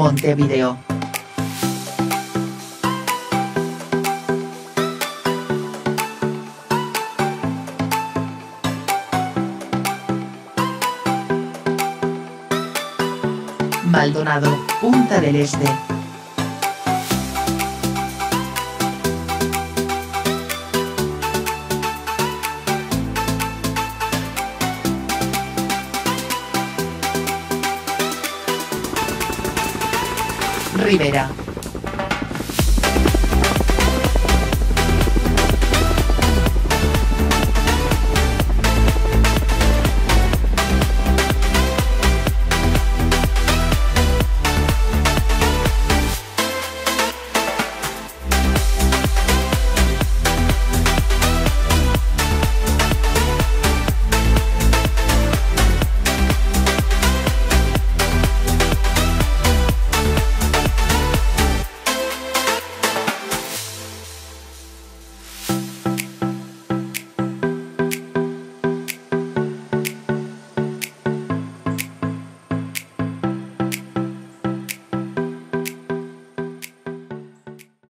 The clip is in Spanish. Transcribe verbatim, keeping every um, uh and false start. Montevideo. Maldonado, Punta del Este. Rivera.